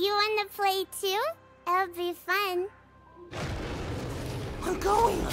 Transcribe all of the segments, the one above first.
You want to play too? It'll be fun. I'm going.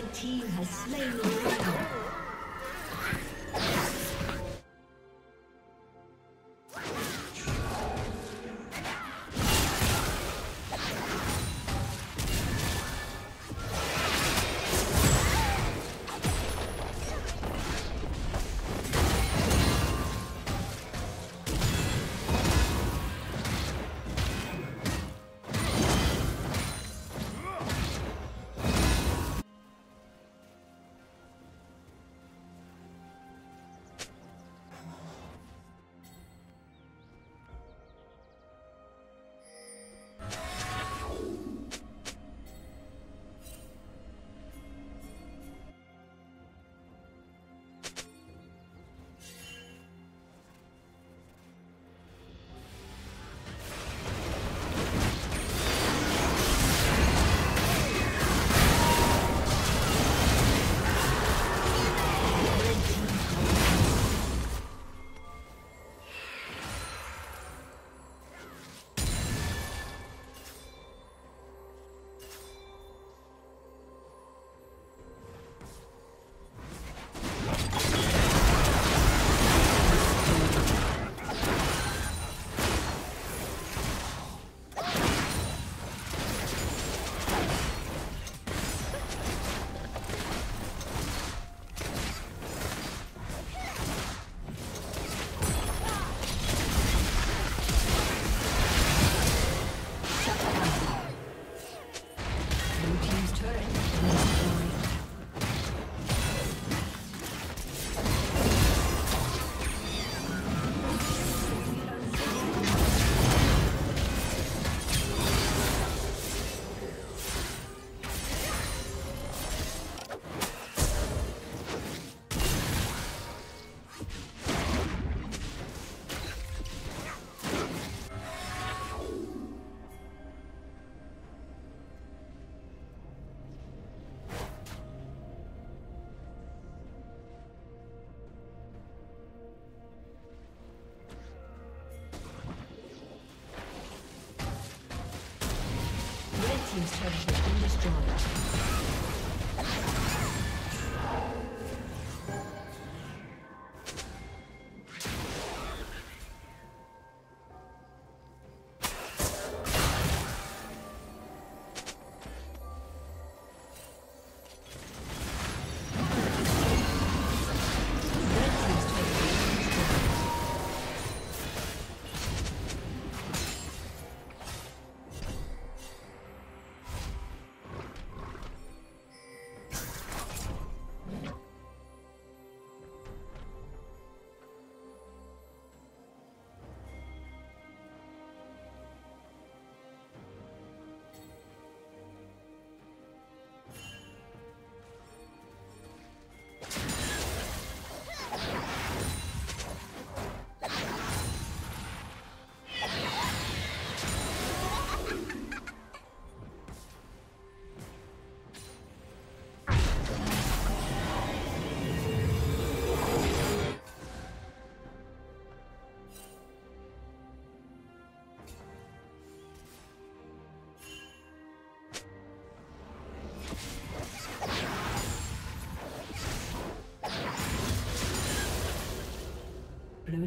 Red team has slain the dragon. His turret has been destroyed. Blue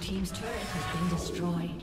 Team's turret has been destroyed.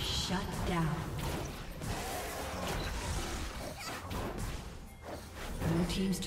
Shut down. Team's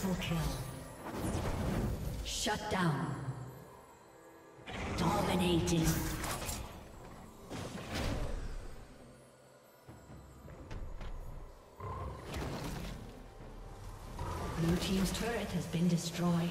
Triple kill. Shut down. Dominating. Blue team's turret has been destroyed.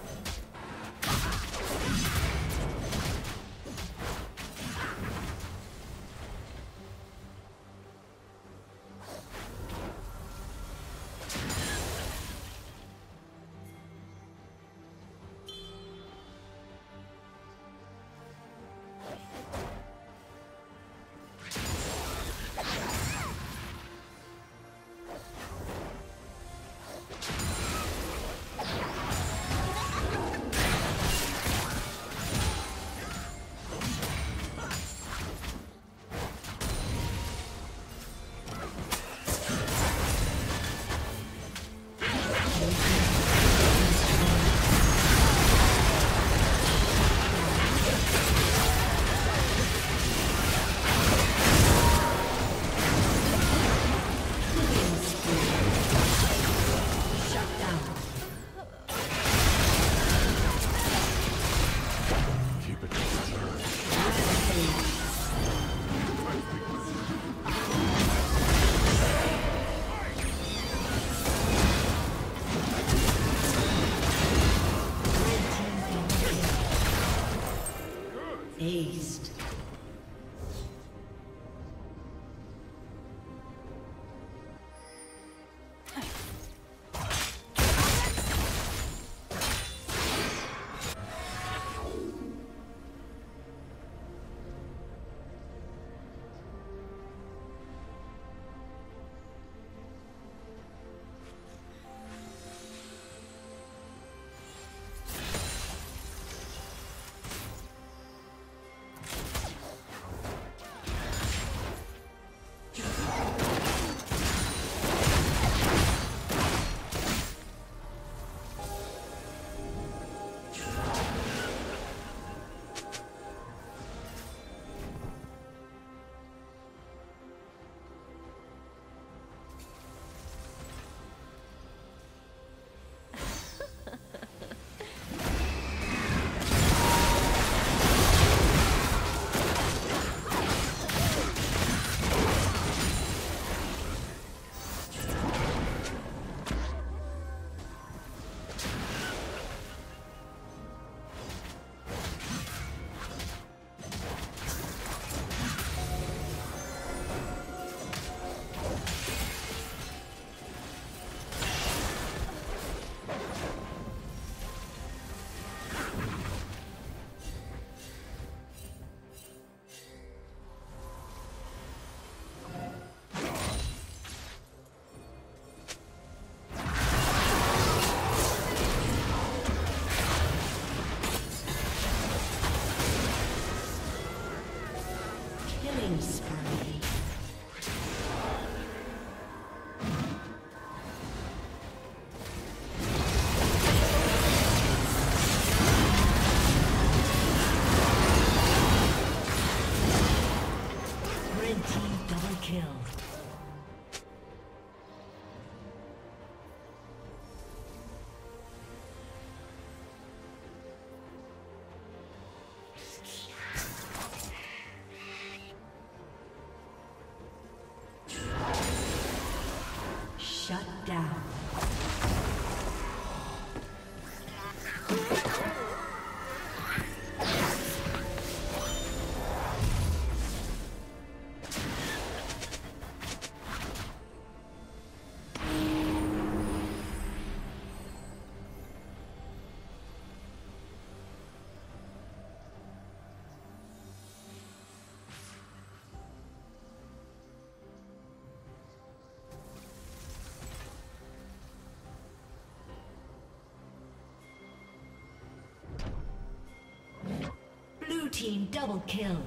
team double kill.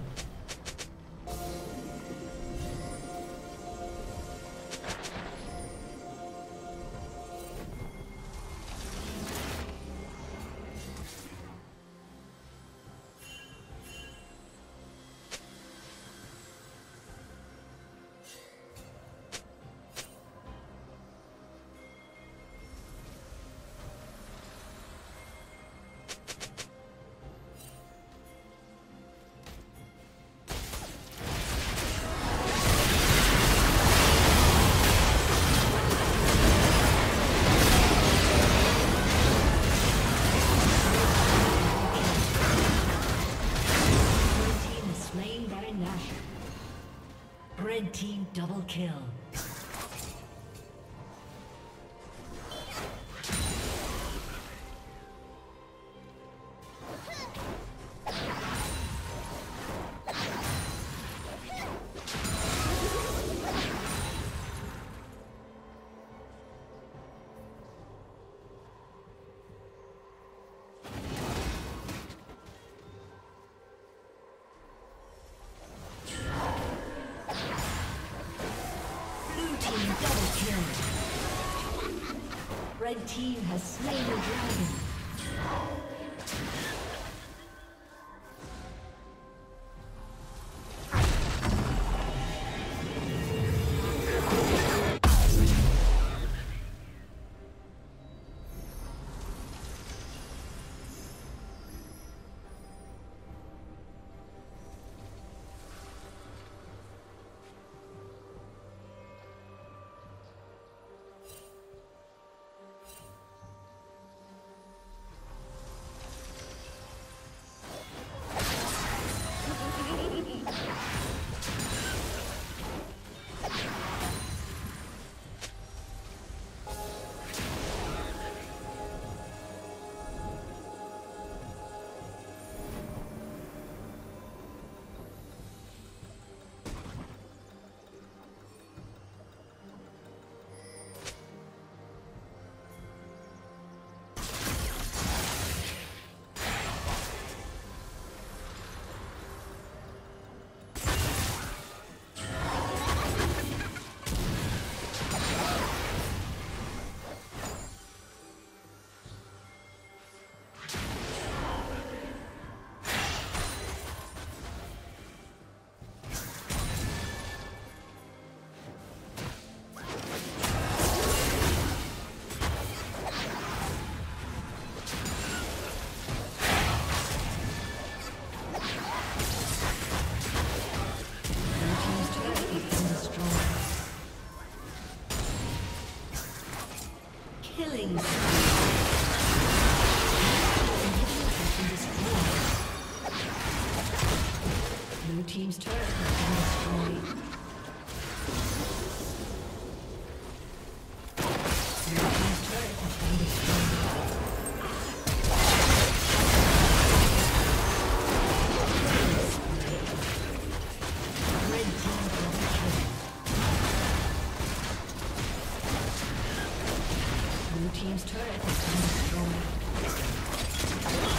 Red team double kill. Red team has slain the dragon. Team's turret has been destroyed. Your team's turret has been destroyed. Red team double kill. Blue team's turret has been destroyed.